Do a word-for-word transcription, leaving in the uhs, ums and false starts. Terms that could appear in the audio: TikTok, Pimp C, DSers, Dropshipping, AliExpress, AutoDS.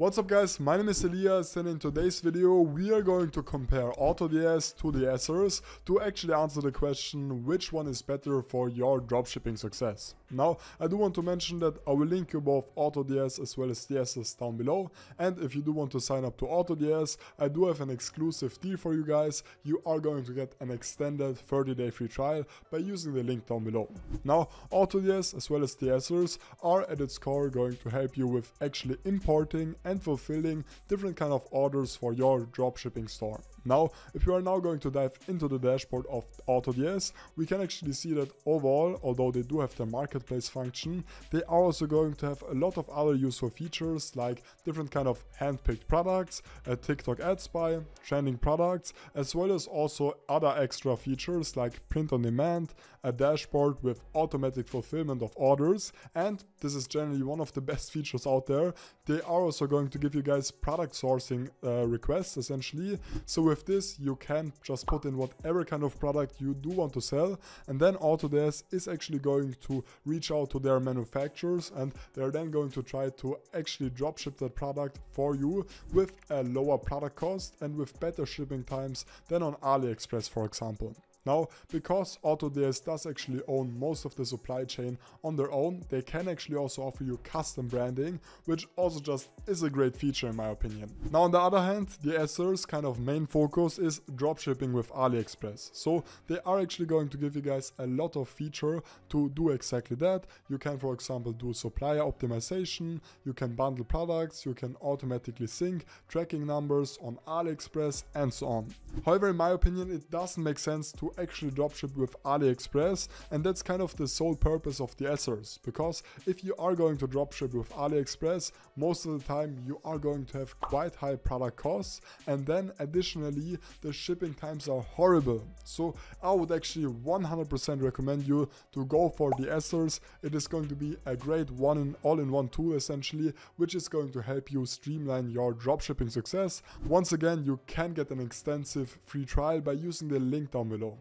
What's up guys, my name is Elias and in today's video we are going to compare AutoDS to DSers to actually answer the question which one is better for your dropshipping success. Now I do want to mention that I will link you both AutoDS as well as DSers down below, and if you do want to sign up to AutoDS I do have an exclusive deal for you guys. You are going to get an extended thirty day free trial by using the link down below. Now AutoDS as well as DSers are at its core going to help you with actually importing and fulfilling different kind of orders for your dropshipping store. Now, if you are now going to dive into the dashboard of AutoDS, we can actually see that overall, although they do have their marketplace function, they are also going to have a lot of other useful features like different kind of handpicked products, a TikTok ad spy, trending products, as well as also other extra features like print on demand, a dashboard with automatic fulfillment of orders, and this is generally one of the best features out there. They are also going to give you guys product sourcing uh, requests essentially. So with this you can just put in whatever kind of product you do want to sell, and then AutoDS is actually going to reach out to their manufacturers and they're then going to try to actually drop ship that product for you with a lower product cost and with better shipping times than on AliExpress, for example. Now, because AutoDS does actually own most of the supply chain on their own, they can actually also offer you custom branding, which also just is a great feature in my opinion. Now, on the other hand, DSers' kind of main focus is dropshipping with AliExpress. So they are actually going to give you guys a lot of feature to do exactly that. You can, for example, do supplier optimization, you can bundle products, you can automatically sync tracking numbers on AliExpress and so on. However, in my opinion, it doesn't make sense to actually dropship with AliExpress, and that's kind of the sole purpose of DSers, because if you are going to dropship with AliExpress, most of the time you are going to have quite high product costs, and then additionally the shipping times are horrible. So I would actually one hundred percent recommend you to go for DSers. It is going to be a great one in all-in-one tool essentially, which is going to help you streamline your dropshipping success. Once again, you can get an extensive free trial by using the link down below.